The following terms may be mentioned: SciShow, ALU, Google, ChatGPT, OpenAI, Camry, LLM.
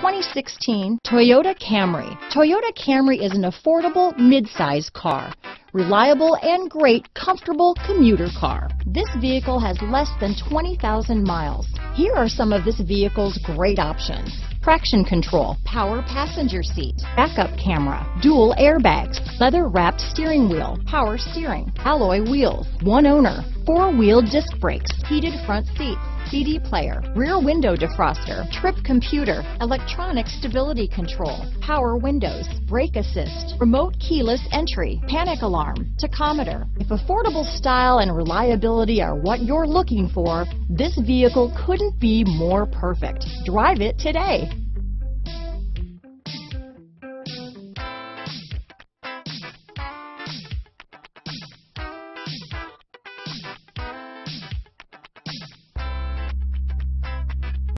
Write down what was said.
2016 Toyota Camry. Toyota Camry is an affordable mid-size car, reliable and great comfortable commuter car. This vehicle has less than 20,000 miles. Here are some of this vehicle's great options: traction control, power passenger seat, backup camera, dual airbags, leather-wrapped steering wheel, power steering, alloy wheels, one owner, four-wheel disc brakes, heated front seats, CD player, rear window defroster, trip computer, electronic stability control, power windows, brake assist, remote keyless entry, panic alarm, tachometer. If affordable style and reliability are what you're looking for, this vehicle couldn't be more perfect. Drive it today.